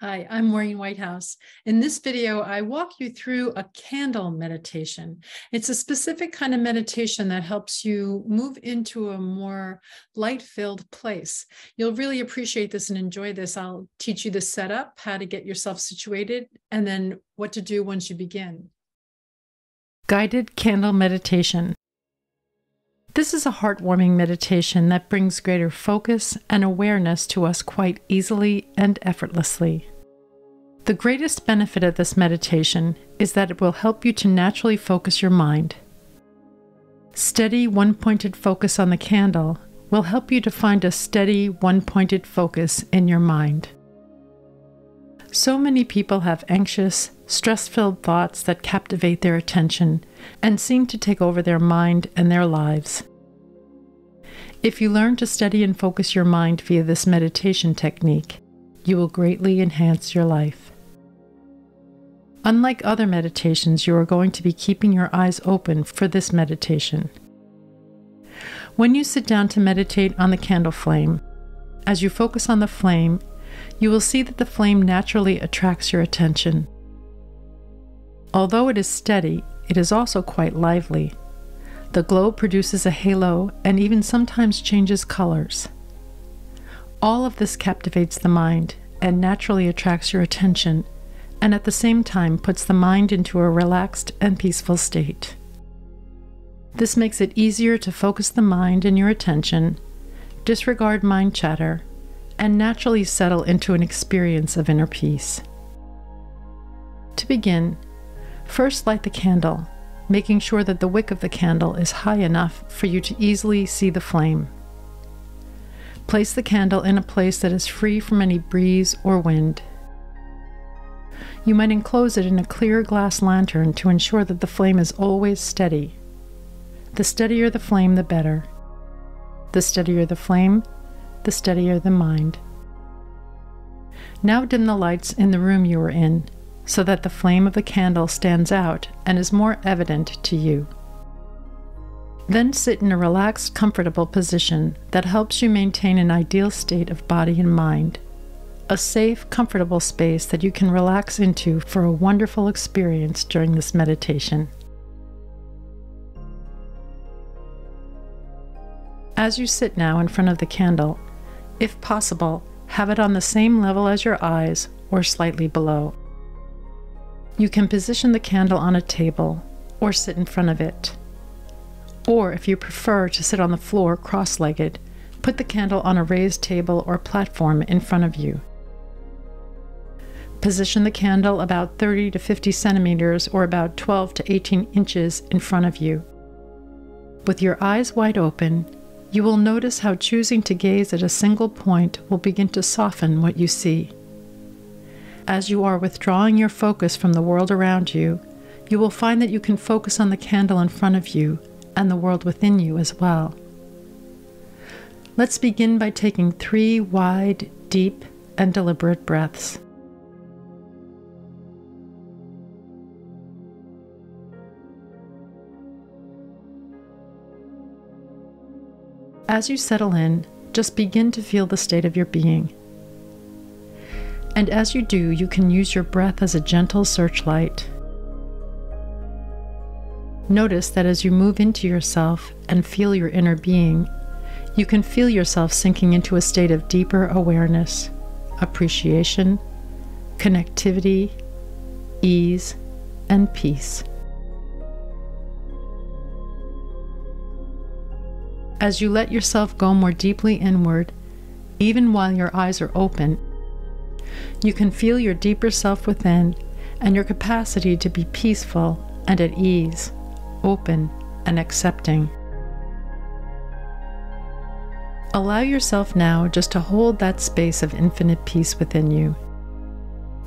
Hi, I'm Maureen Whitehouse. In this video, I walk you through a candle meditation. It's a specific kind of meditation that helps you move into a more light-filled place. You'll really appreciate this and enjoy this. I'll teach you the setup, how to get yourself situated, and then what to do once you begin. Guided candle meditation. This is a heartwarming meditation that brings greater focus and awareness to us quite easily and effortlessly. The greatest benefit of this meditation is that it will help you to naturally focus your mind. Steady, one-pointed focus on the candle will help you to find a steady, one-pointed focus in your mind. So many people have anxious, stress-filled thoughts that captivate their attention and seem to take over their mind and their lives. If you learn to steady and focus your mind via this meditation technique, you will greatly enhance your life. Unlike other meditations, you are going to be keeping your eyes open for this meditation. When you sit down to meditate on the candle flame, as you focus on the flame, you will see that the flame naturally attracts your attention. Although it is steady, it is also quite lively. The glow produces a halo and even sometimes changes colors. All of this captivates the mind and naturally attracts your attention, and at the same time puts the mind into a relaxed and peaceful state. This makes it easier to focus the mind and your attention, disregard mind chatter, and naturally settle into an experience of inner peace. To begin, first light the candle, making sure that the wick of the candle is high enough for you to easily see the flame. Place the candle in a place that is free from any breeze or wind. You might enclose it in a clear glass lantern to ensure that the flame is always steady. The steadier the flame, the better. The steadier the flame, the steadier the mind. Now dim the lights in the room you are in, so that the flame of the candle stands out and is more evident to you. Then sit in a relaxed, comfortable position that helps you maintain an ideal state of body and mind, a safe, comfortable space that you can relax into for a wonderful experience during this meditation. As you sit now in front of the candle, if possible, have it on the same level as your eyes or slightly below. You can position the candle on a table or sit in front of it. Or if you prefer to sit on the floor cross-legged, put the candle on a raised table or platform in front of you. Position the candle about 30 to 50 centimeters or about 12 to 18 inches in front of you. With your eyes wide open, you will notice how choosing to gaze at a single point will begin to soften what you see. As you are withdrawing your focus from the world around you, you will find that you can focus on the candle in front of you and the world within you as well. Let's begin by taking 3 wide, deep, and deliberate breaths. As you settle in, just begin to feel the state of your being. And as you do, you can use your breath as a gentle searchlight. Notice that as you move into yourself and feel your inner being, you can feel yourself sinking into a state of deeper awareness, appreciation, connectivity, ease, and peace. As you let yourself go more deeply inward, even while your eyes are open, you can feel your deeper self within and your capacity to be peaceful and at ease, open and accepting. Allow yourself now just to hold that space of infinite peace within you,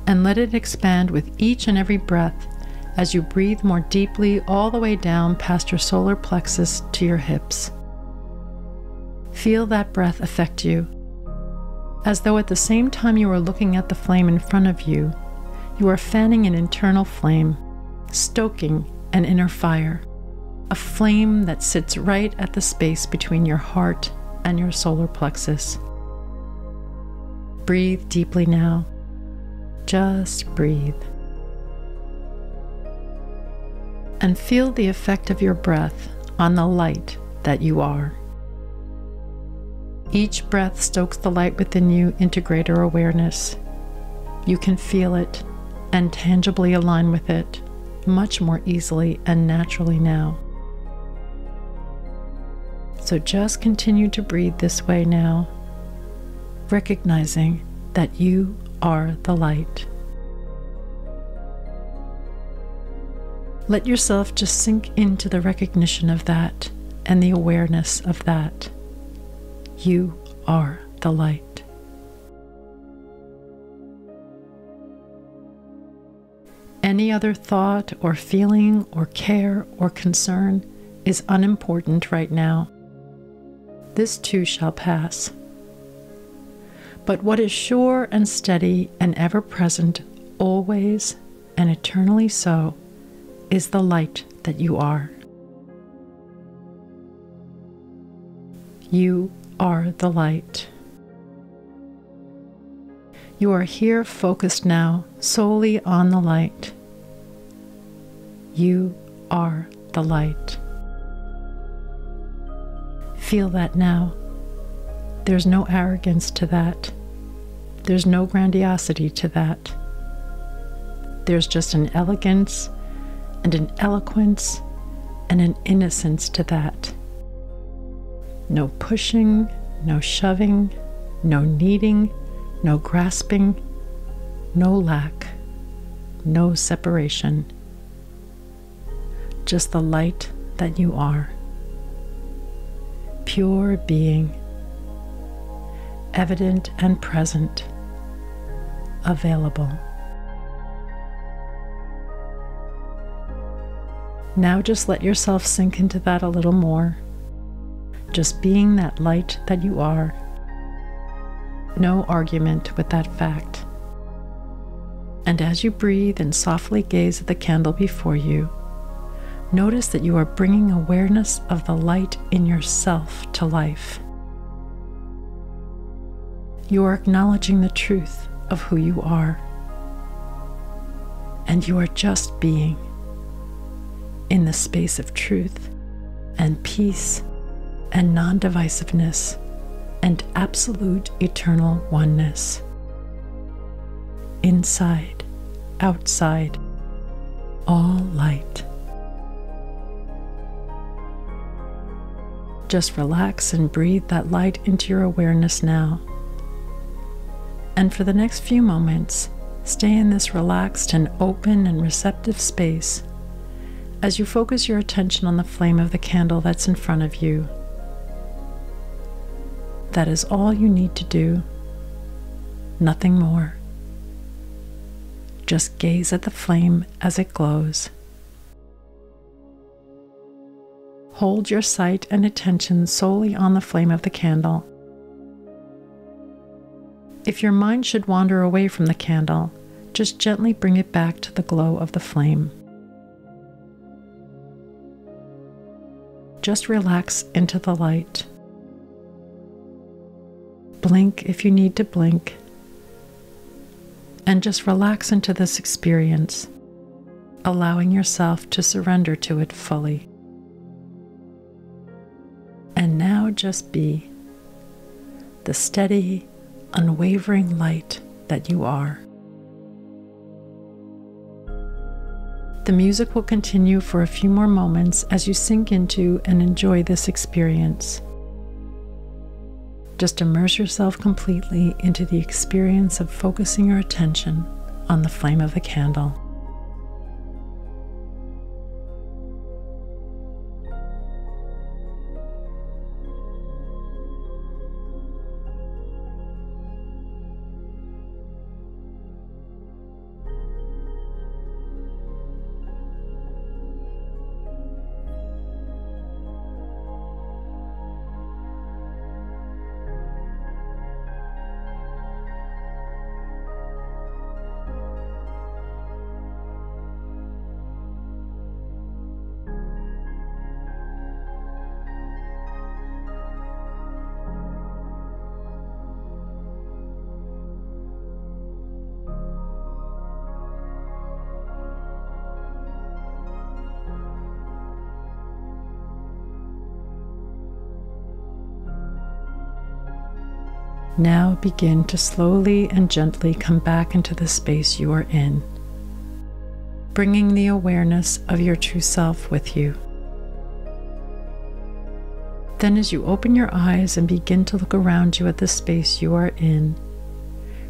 and let it expand with each and every breath as you breathe more deeply all the way down past your solar plexus to your hips. Feel that breath affect you, as though at the same time you are looking at the flame in front of you, you are fanning an internal flame, stoking an inner fire, a flame that sits right at the space between your heart and your solar plexus. Breathe deeply now, Just breathe. And feel the effect of your breath on the light that you are. Each breath stokes the light within you into greater awareness. You can feel it and tangibly align with it much more easily and naturally now. So just continue to breathe this way now, recognizing that you are the light. Let yourself just sink into the recognition of that and the awareness of that. You are the light. Any other thought or feeling or care or concern is unimportant right now. This too shall pass. But what is sure and steady and ever-present, always and eternally so, is the light that you are. You are the light. You are here focused now solely on the light. You are the light. Feel that now. There's no arrogance to that. There's no grandiosity to that. There's just an elegance and an eloquence and an innocence to that. No pushing, no shoving, no needing, no grasping, no lack, no separation. Just the light that you are. Pure being, evident and present, available. Now just let yourself sink into that a little more. Just being that light that you are. No argument with that fact. And as you breathe and softly gaze at the candle before you, notice that you are bringing awareness of the light in yourself to life. You are acknowledging the truth of who you are. And you are just being. In the space of truth and peace and non-divisiveness and absolute eternal oneness. Inside, outside, all light. Just relax and breathe that light into your awareness now. And for the next few moments, stay in this relaxed and open and receptive space as you focus your attention on the flame of the candle that's in front of you. That is all you need to do, nothing more. Just gaze at the flame as it glows. Hold your sight and attention solely on the flame of the candle. If your mind should wander away from the candle, just gently bring it back to the glow of the flame. Just relax into the light. Blink if you need to blink. And just relax into this experience, allowing yourself to surrender to it fully. And now just be the steady, unwavering light that you are. The music will continue for a few more moments as you sink into and enjoy this experience. Just immerse yourself completely into the experience of focusing your attention on the flame of the candle. Now begin to slowly and gently come back into the space you are in, bringing the awareness of your true self with you. Then as you open your eyes and begin to look around you at the space you are in,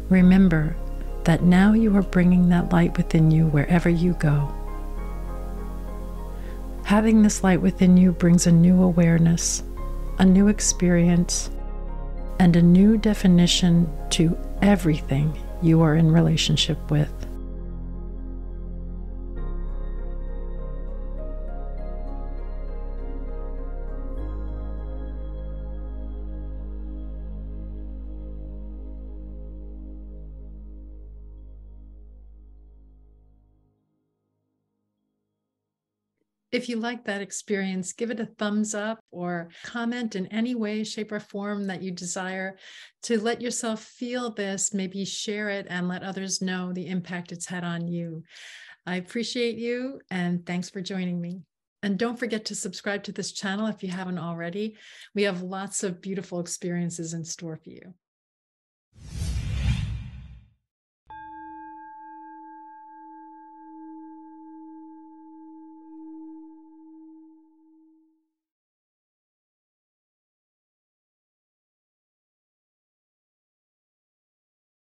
remember that now you are bringing that light within you wherever you go. Having this light within you brings a new awareness, a new experience, and a new definition to everything you are in relationship with. If you like that experience, give it a thumbs up or comment in any way, shape, or form that you desire to let yourself feel this. Maybe share it and let others know the impact it's had on you. I appreciate you and thanks for joining me. And don't forget to subscribe to this channel if you haven't already. We have lots of beautiful experiences in store for you.